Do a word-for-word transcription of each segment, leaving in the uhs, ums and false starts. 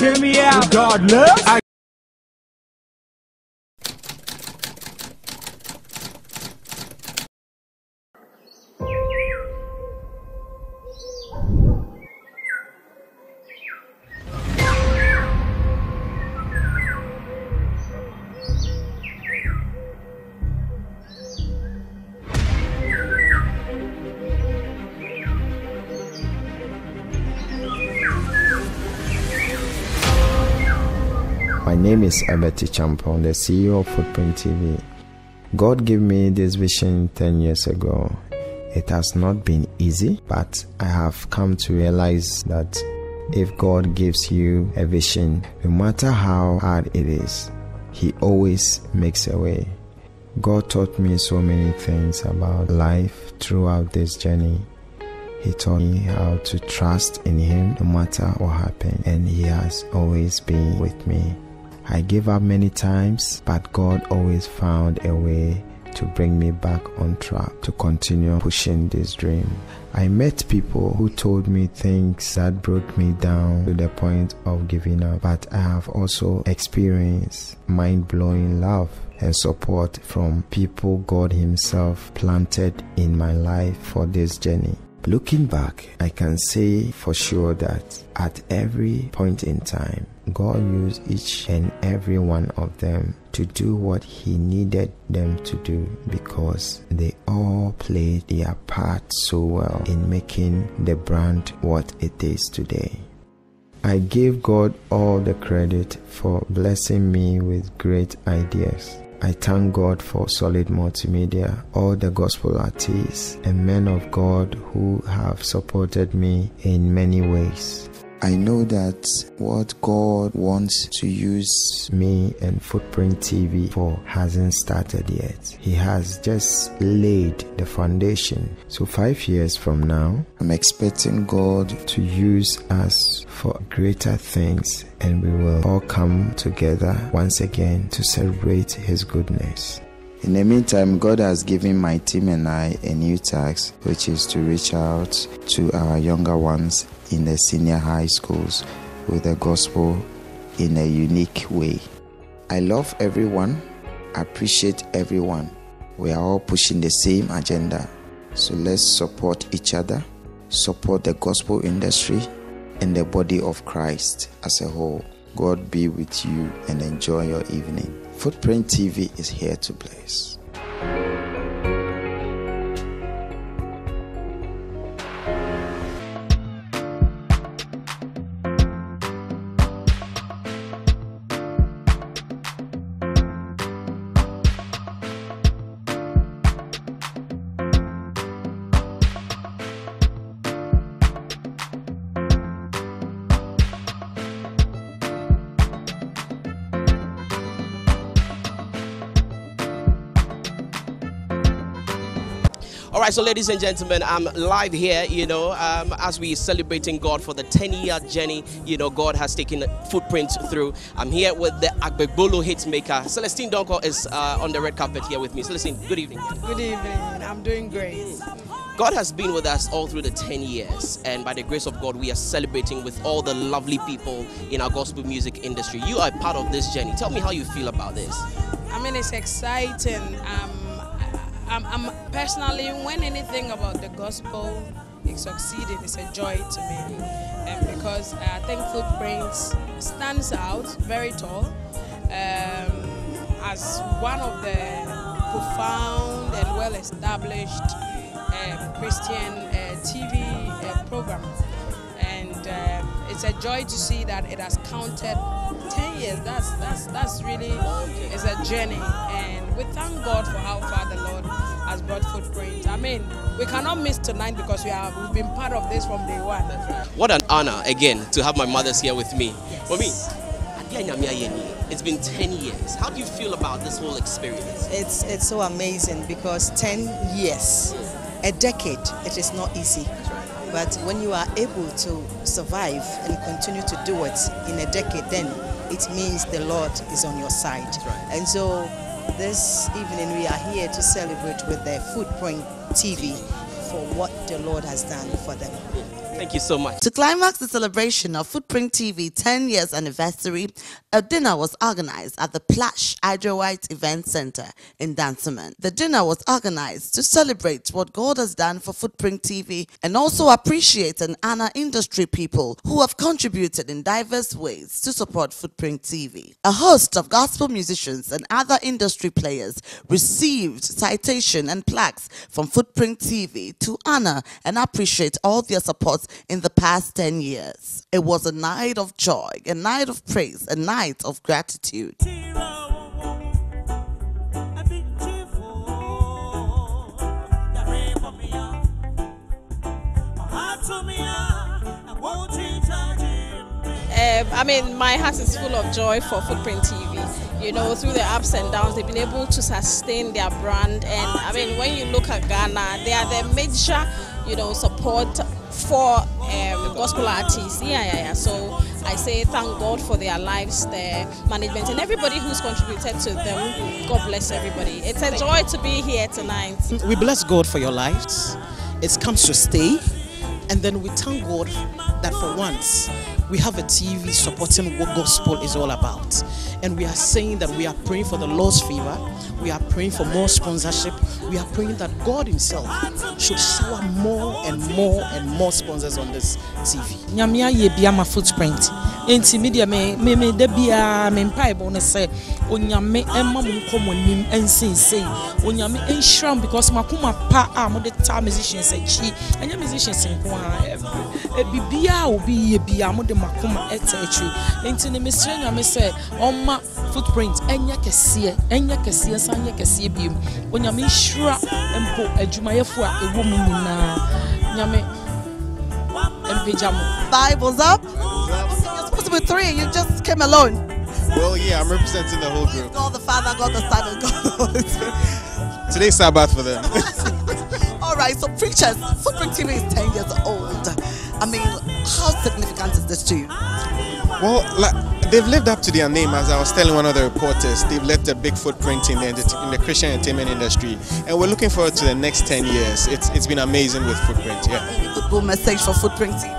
Hear me out. Regardless. I My name is Albert Acheampong, the C E O of Footprint T V. God gave me this vision ten years ago. It has not been easy, but I have come to realize that if God gives you a vision, no matter how hard it is, He always makes a way. God taught me so many things about life throughout this journey. He taught me how to trust in Him no matter what happened, and He has always been with me. I gave up many times, but God always found a way to bring me back on track to continue pushing this dream. I met people who told me things that broke me down to the point of giving up, but I have also experienced mind-blowing love and support from people God Himself planted in my life for this journey. Looking back, I can say for sure that at every point in time, God used each and every one of them to do what He needed them to do, because they all played their part so well in making the brand what it is today. I give God all the credit for blessing me with great ideas. I thank God for Solid Multimedia, all the gospel artists and men of God who have supported me in many ways. I know that what God wants to use me and Footprint T V for hasn't started yet. He has just laid the foundation. So five years from now, I'm expecting God to use us for greater things, and we will all come together once again to celebrate His goodness. In the meantime, God has given my team and I a new task, which is to reach out to our younger ones in the senior high schools with the gospel in a unique way. I love everyone, appreciate everyone. We are all pushing the same agenda. So let's support each other, support the gospel industry and the body of Christ as a whole. God be with you and enjoy your evening. Footprint T V is here to bless. All right, so ladies and gentlemen, I'm live here, you know, um, as we're celebrating God for the ten-year journey, you know, God has taken Footprint through. I'm here with the Agbegbolo hitmaker. Celestine Donko is uh, on the red carpet here with me. Celestine, good evening. Good evening. I'm doing great. God has been with us all through the ten years, and by the grace of God, we are celebrating with all the lovely people in our gospel music industry. You are part of this journey. Tell me how you feel about this. I mean, it's exciting. Um, I'm, I'm personally, when anything about the gospel is succeeding, it's a joy to me, um, because I think Footprints stands out very tall um, as one of the profound and well-established uh, Christian uh, T V uh, program, and uh, it's a joy to see that it has counted ten years. That's that's that's really is a journey, and we thank God for how far the Lord has brought Footprint. I mean, we cannot miss tonight because we have we've been part of this from day one. What an honor again to have my mothers here with me. For yes. me, it's been ten years. How do you feel about this whole experience? It's it's so amazing, because ten years, a decade, it is not easy. But when you are able to survive and continue to do it in a decade, then it means the Lord is on your side. Right. And so this evening we are here to celebrate with the Footprint T V for what the Lord has done for them. Yeah. Thank you so much. To climax the celebration of Footprint T V ten years anniversary, a dinner was organized at the Plash Hydro White Event Center in Dansoman. The dinner was organized to celebrate what God has done for Footprint T V and also appreciate and honor industry people who have contributed in diverse ways to support Footprint T V. A host of gospel musicians and other industry players received citation and plaques from Footprint T V to honor and appreciate all their support in the past ten years. It was a night of joy, a night of praise, a night of gratitude. Um, I mean, my heart is full of joy for Footprint T V. You know, through the ups and downs, they've been able to sustain their brand. And I mean, when you look at Ghana, they are the major, you know, support for um, gospel artists. Yeah, yeah, yeah. So I say thank God for their lives, their management, and everybody who's contributed to them. God bless everybody. It's a joy to be here tonight. We bless God for your lives. It comes to stay. And then we thank God that for once we have a T V supporting what gospel is all about. And we are saying that we are praying for the Lord's favor, we are praying for more sponsorship, we are praying that God himself should shower more and more and more sponsors on this T V. Nyamia ye bia ma Footprint. Enti media me me me de bia me mpa ebo ne se onyame emma mo komonim ensensei. Onyame enhram because makoma pa a mo de ta musicians achi. Anya musicians enko a bibia obi ye bia mo de makoma etachi. Enti ne mesre nyame se oma Footprint enya kese enya kese sanye kese biem. Onyame enhra empo adwumayefo a ewo mu nyina. Nyame empejamo. Bibles up. With three, you just came alone. Well, yeah, I'm representing the whole group. God the Father, God the Son, and God the Holy Spirit. Today's Sabbath for them. All right, so preachers, Footprint T V is ten years old. I mean, how significant is this to you? Well, like, they've lived up to their name. As I was telling one of the reporters, they've left a big footprint in the, in the Christian entertainment industry, and we're looking forward to the next ten years. It's it's been amazing with Footprint. Yeah. A good message for Footprint T V.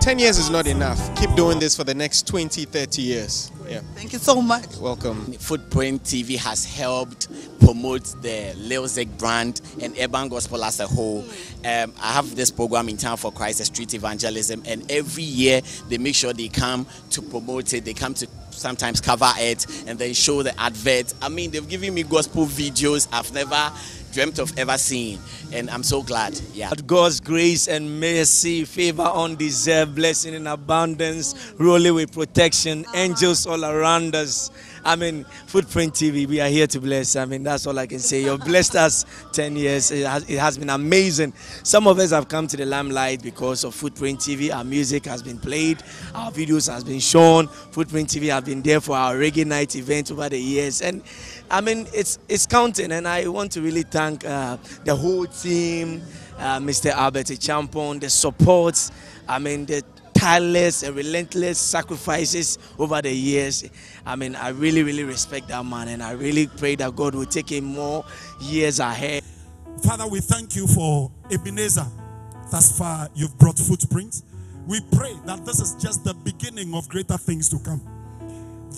ten years is not enough. Keep doing this for the next twenty, thirty years. Yeah. Thank you so much. You're welcome. Footprint T V has helped promote the Leo Zeg brand and urban gospel as a whole. Um, I have this program in town for Christ, a street evangelism, and every year they make sure they come to promote it. They come to sometimes cover it and then show the advert. I mean, they've given me gospel videos I've never dreamt of ever seeing, and I'm so glad. Yeah. God's grace and mercy, favor undeserved, blessing in abundance, rolling with protection, angels all around us. I mean, Footprint T V, we are here to bless. I mean, that's all I can say. You've blessed us ten years. It has, it has been amazing. Some of us have come to the limelight because of Footprint T V. Our music has been played, our videos has been shown. Footprint T V have been there for our reggae night event over the years, and I mean, it's it's counting. And I want to really thank Uh, the whole team, uh, Mister Albert Acheampong, the supports, I mean, the tireless and relentless sacrifices over the years. I mean, I really, really respect that man, and I really pray that God will take him more years ahead. Father, we thank you for Ebenezer. Thus far, you've brought Footprints. We pray that this is just the beginning of greater things to come.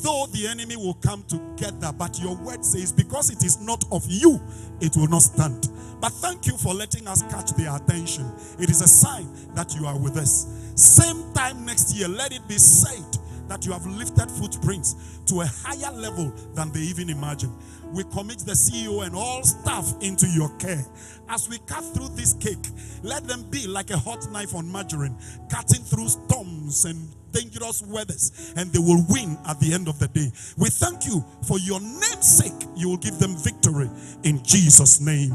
Though the enemy will come together, but your word says, because it is not of you, it will not stand. But thank you for letting us catch their attention. It is a sign that you are with us. Same time next year, let it be said that you have lifted Footprints to a higher level than they even imagined. We commit the C E O and all staff into your care. As we cut through this cake, let them be like a hot knife on margarine, cutting through storms and dangerous weathers, and they will win at the end of the day. We thank you for your name's sake. You will give them victory in Jesus' name.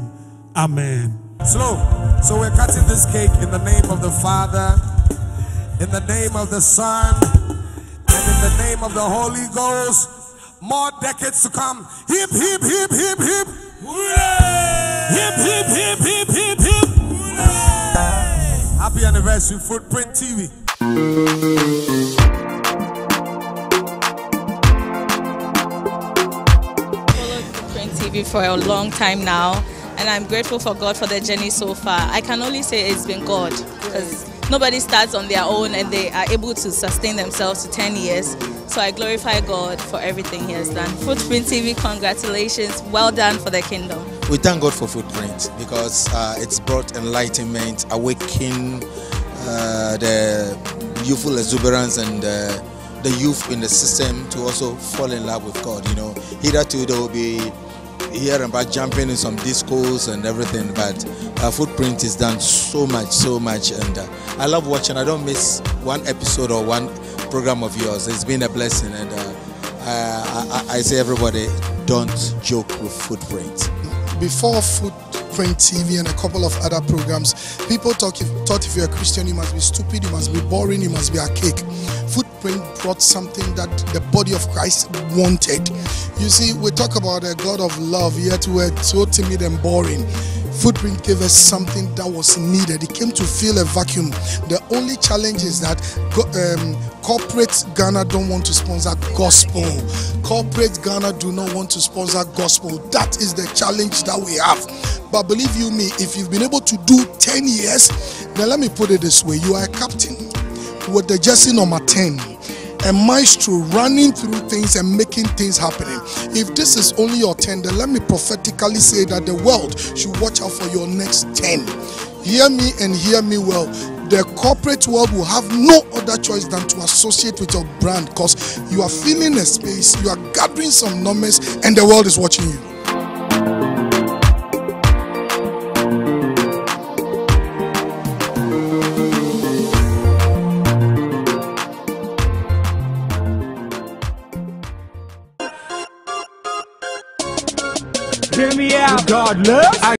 Amen. Slow. So we're cutting this cake in the name of the Father, in the name of the Son, and in the name of the Holy Ghost. More decades to come. Hip, hip, hip, hip, hip. Hooray! Hip, hip, hip, hip, hip, hip. Hooray! Happy anniversary, Footprint T V. Followed Footprint T V for a long time now, and I'm grateful for God for the journey so far. I can only say it's been God, because nobody starts on their own and they are able to sustain themselves to ten years. So I glorify God for everything He has done. Footprint T V, congratulations. Well done for the kingdom. We thank God for Footprint because uh, it's brought enlightenment, awakened uh, the youthful exuberance and uh, the youth in the system to also fall in love with God. You know, hitherto there will be hearing about jumping in some discos and everything, but uh, Footprint has done so much, so much, and uh, I love watching. I don't miss one episode or one program of yours. It's been a blessing, and uh, I, I, I say everybody, don't joke with Footprint. Before Footprint T V and a couple of other programs, people talk if, thought if you're a Christian, you must be stupid, you must be boring, you must be archaic. Footprint brought something that the body of Christ wanted. You see, we talk about a God of love, yet we're so timid and boring. Footprint gave us something that was needed. It came to fill a vacuum. The only challenge is that um, corporate Ghana don't want to sponsor gospel. Corporate Ghana do not want to sponsor gospel. That is the challenge that we have. But believe you me, if you've been able to do ten years, now let me put it this way, you are a captain with the jersey number ten. A maestro running through things and making things happening. If this is only your ten, then let me prophetically say that the world should watch out for your next ten. Hear me and hear me well. The corporate world will have no other choice than to associate with your brand because you are filling a space, you are gathering some numbers, and the world is watching you. Hear me out, God love.